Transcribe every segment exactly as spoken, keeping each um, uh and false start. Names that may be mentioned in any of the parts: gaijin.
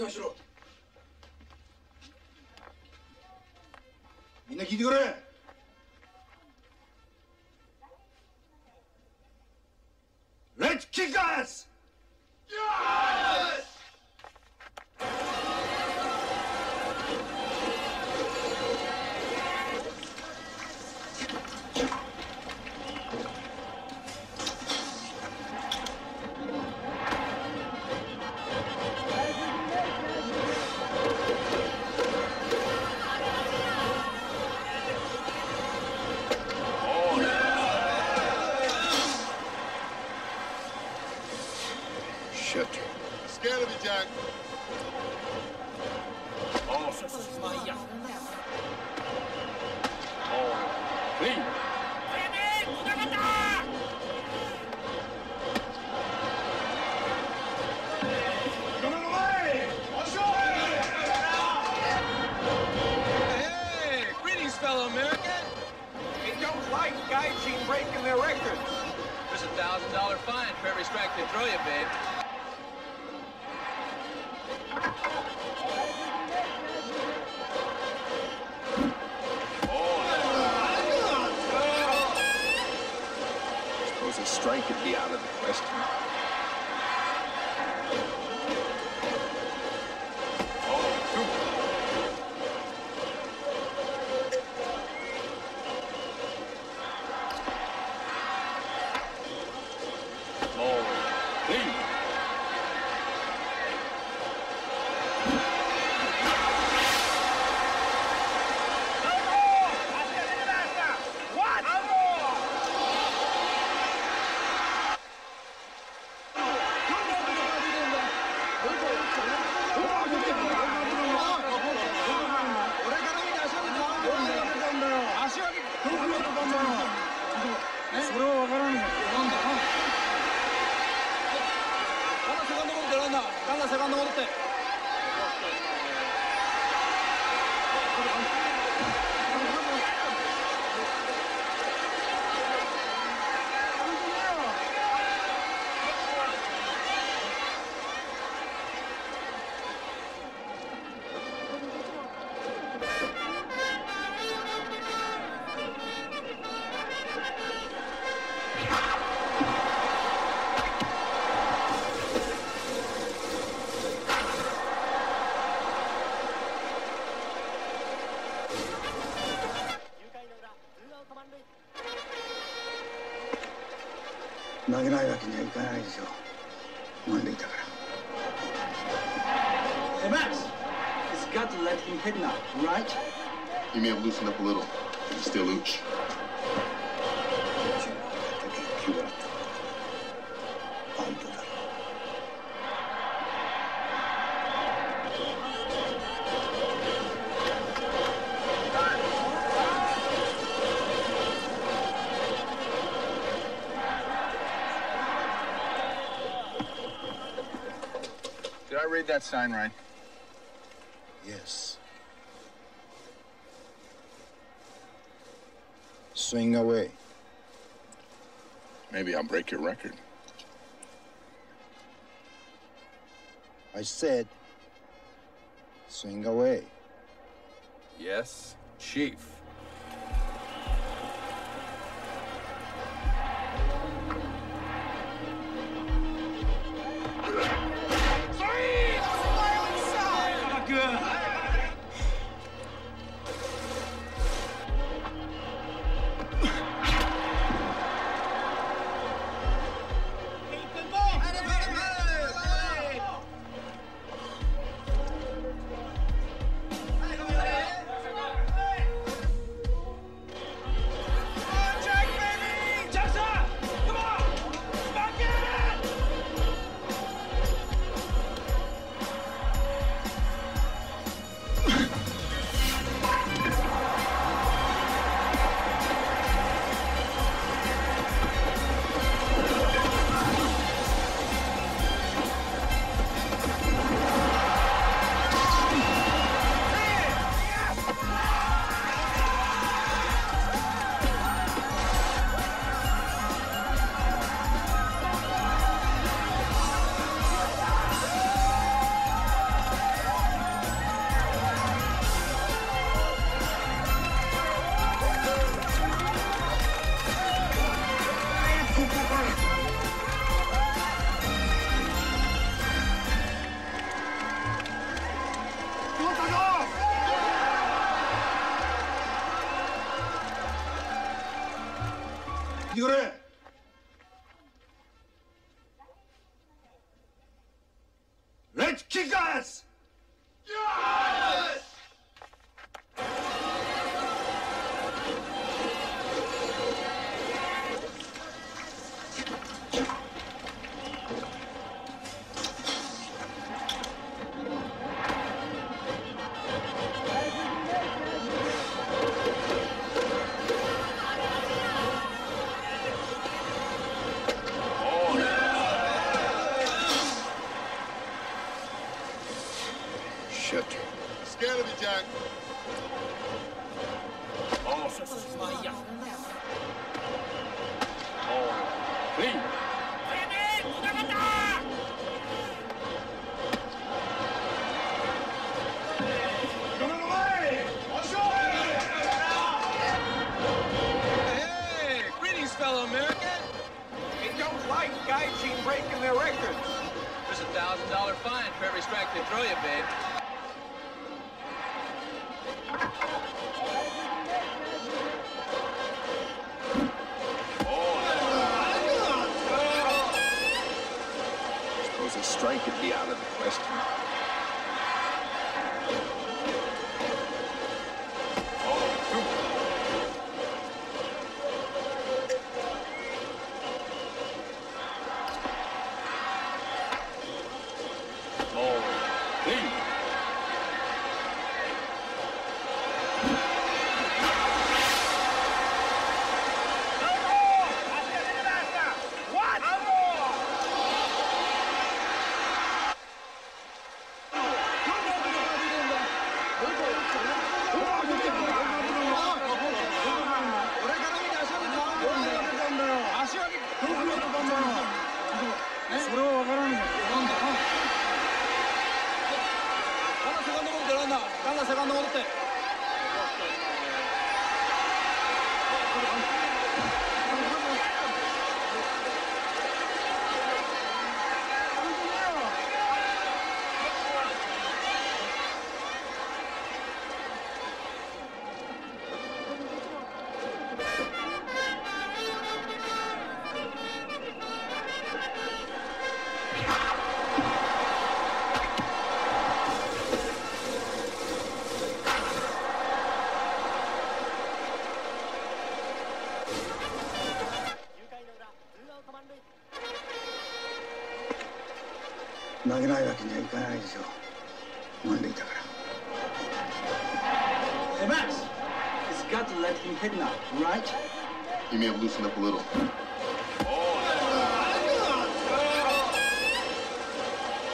避難しろ。みんな聞いてくれ。レッツキックアス。投げないわけにはいかないでしょう。満塁だから。Hey Max, it's got to let him hit now, right? He may have loosened up a little, but he's still ooch. That sign right? Yes. Swing away. Maybe I'll break your record. I said, swing away. Yes, Chief. Kick ass! Yes! Gaijin breaking their records. There's a thousand dollar fine for every strike they throw you, babe. Oh. I suppose a strike would be out of the question.投げないわけにはいかないでしょう。満塁だから。Hey Max, it's got to let him hit now, right? He may have loosened up a little.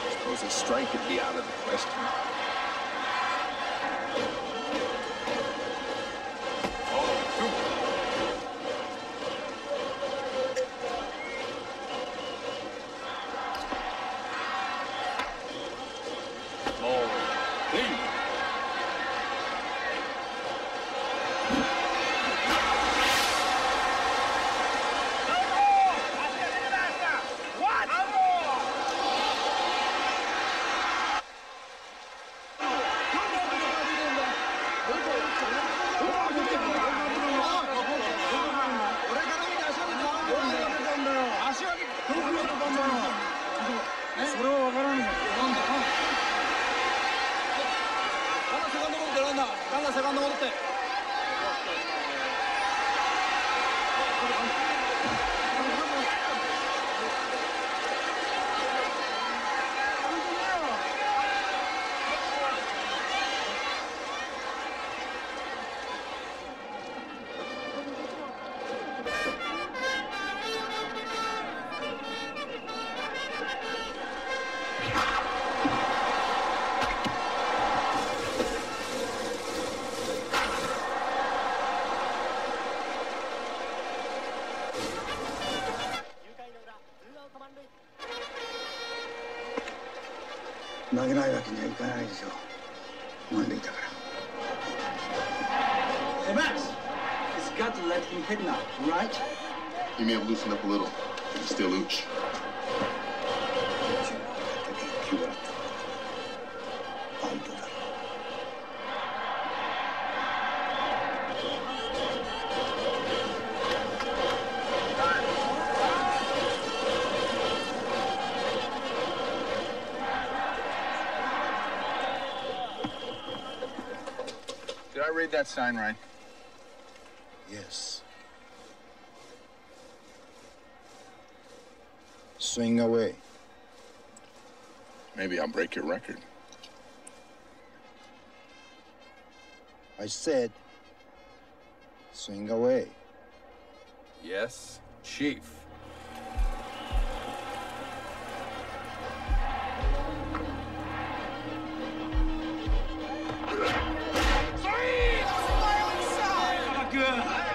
I suppose a strike would be out of the question.投げないわけにはいかないでしょう。満塁だから。Hey Max, it's got to let him hit now, right? He may have loosened up a little. He's still ooch. I read that sign right? Yes. Swing away. Maybe I'll break your record. I said, swing away. Yes, Chief. Freeze! Fire inside! Good.